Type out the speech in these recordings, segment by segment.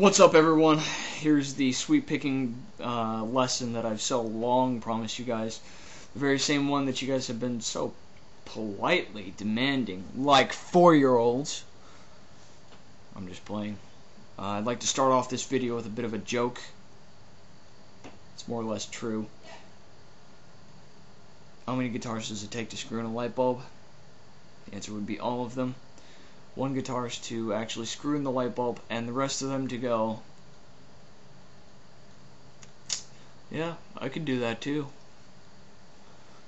What's up, everyone? Here's the sweep picking lesson that I've so long promised you guys. The very same one that you guys have been so politely demanding, like four-year-olds. I'm just playing. I'd like to start off this video with a bit of a joke. It's more or less true. How many guitars does it take to screw in a light bulb? The answer would be all of them. One guitarist to actually screw in the light bulb, and the rest of them to go, yeah, I could do that too.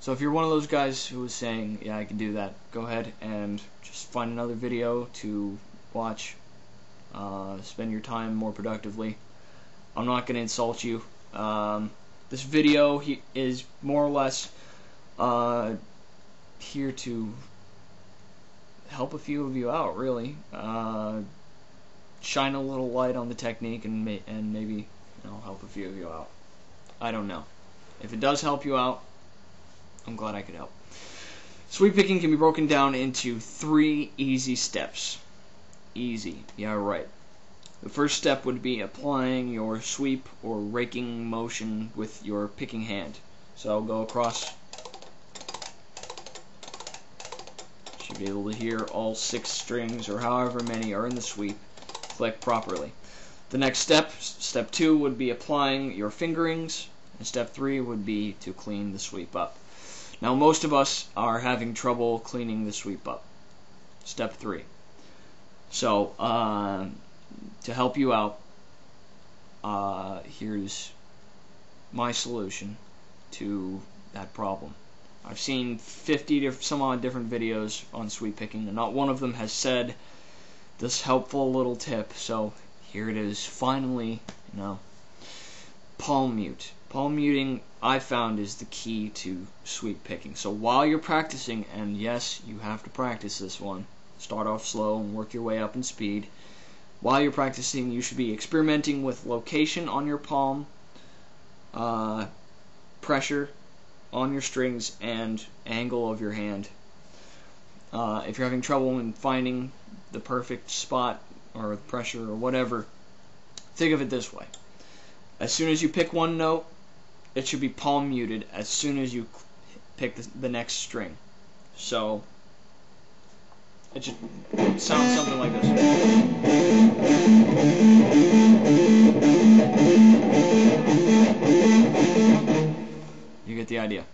So if you're one of those guys who was saying, yeah, I could do that, go ahead and just find another video to watch. Spend your time more productively. I'm not going to insult you. This video is more or less here to help a few of you out, really. Shine a little light on the technique and maybe, you know, help a few of you out. I don't know. If it does help you out, I'm glad I could help. Sweep picking can be broken down into three easy steps. Easy, yeah, right. The first step would be applying your sweep or raking motion with your picking hand. So I'll go across. Should be able to hear all six strings, or however many are in the sweep, click properly. The next step, step two, would be applying your fingerings, and step three would be to clean the sweep up. Now, most of us are having trouble cleaning the sweep up. Step three. So, to help you out, here's my solution to that problem. I've seen 50 some odd different videos on sweep picking, and not one of them has said this helpful little tip. So here it is, finally. You know, palm mute. Palm muting, I found, is the key to sweep picking. So while you're practicing, and yes, you have to practice this one. Start off slow and work your way up in speed. While you're practicing, you should be experimenting with location on your palm, pressure on your strings, and angle of your hand. If you're having trouble in finding the perfect spot or pressure or whatever, think of it this way. As soon as you pick one note, it should be palm muted as soon as you pick the next string. So it should sound something like this. You get the idea.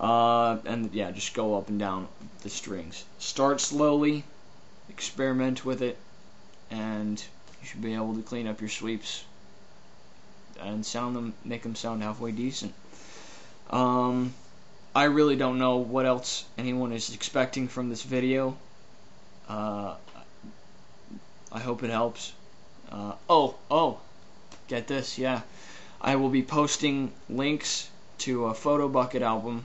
And yeah, just go up and down the strings. Start slowly, experiment with it, and you should be able to clean up your sweeps and sound them, make them sound halfway decent. I really don't know what else anyone is expecting from this video. I hope it helps. Get this, yeah. I will be posting links to a Photobucket album,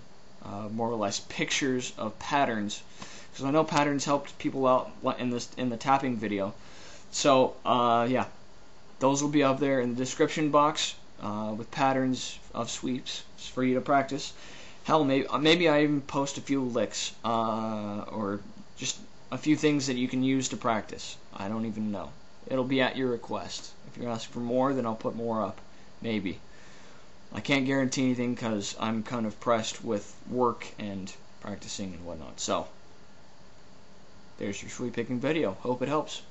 more or less pictures of patterns, because I know patterns helped people out in the tapping video. So yeah, those will be up there in the description box with patterns of sweeps for you to practice. Hell, maybe I even post a few licks or just a few things that you can use to practice. I don't even know. It'll be at your request. If you're asking for more, then I'll put more up, maybe. I can't guarantee anything because I'm kind of pressed with work and practicing and whatnot. So, there's your sweep picking video. Hope it helps.